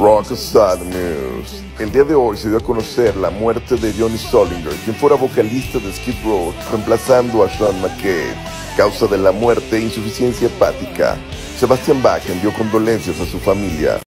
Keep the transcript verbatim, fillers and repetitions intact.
Rock Star News. El día de hoy se dio a conocer la muerte de Johnny Solinger, quien fuera vocalista de Skid Row, reemplazando a Sean McKay. Causa de la muerte: insuficiencia hepática. Sebastian Bach envió condolencias a su familia.